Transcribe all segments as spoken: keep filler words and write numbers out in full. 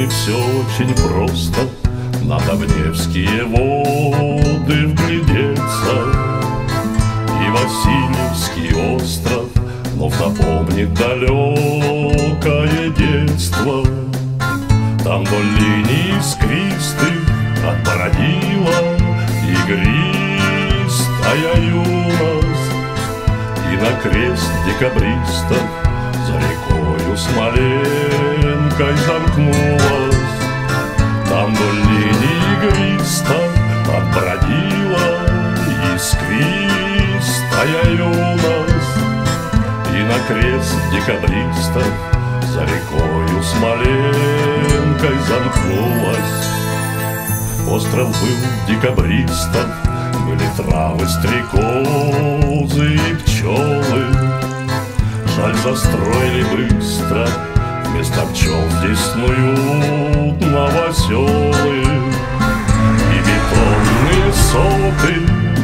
воды все очень просто, надо в Невские воды вглядеться. И Васильевский остров вновь напомнит далекое детство. Там вдоль линий искристых отбородила игристая юность. И на крест декабриста за рекою Смоленкой замкнулась. Там вдоль линий игриста отбородила искристая юность. И на крест декабриста за рекою Смоленкой замкнулась. Остров был декабристом, были травы, стрекозы и пчелы. Жаль, застроили быстро, вместо пчел здесь снуют новоселы. И бетонные соты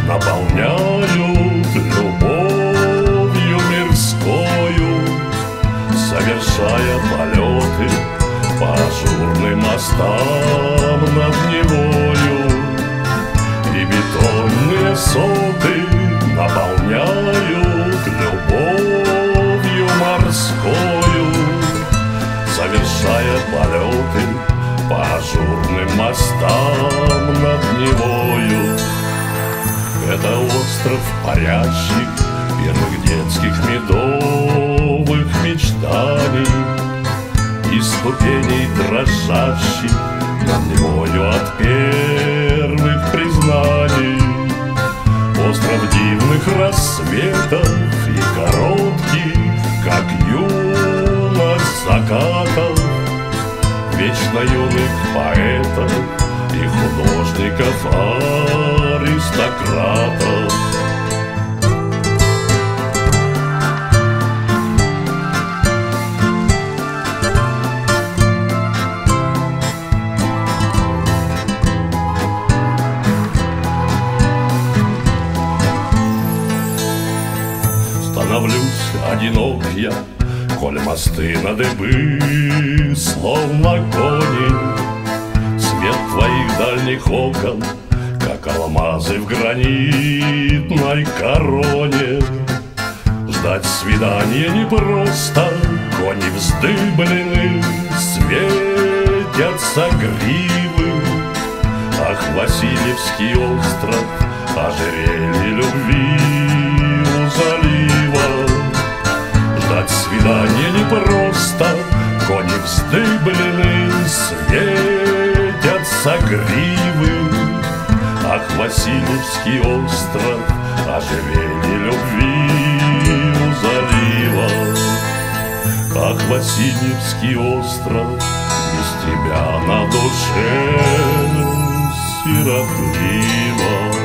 наполняют любовью мирскою, совершая полеты по ажурным мостам над Невою. И бетонные соты наполняют любовью морскою, совершая полеты по ажурным мостам над Невою. Это остров парящий первых детских медовых мечтаний и ступеней дрожащих над Невою от первых признаний. Остров дивных рассветов и коротких, как юность, закатов, вечно юных поэтов и художников-аристократов. Становлюсь одинок я, коль мосты на дыбы, словно кони. Свет твоих дальних окон, как алмазы в гранитной короне. Ждать свидания непросто, кони вздыблены, светятся гривы. Ах, Васильевский остров, ожерелье любви залива. Ждать свидания непросто, кони вздыблены, светятся гривы. Ах, Васильевский остров, ожерелье любви у залива. Ах, Васильевский остров, без тебя на душе сиротливо.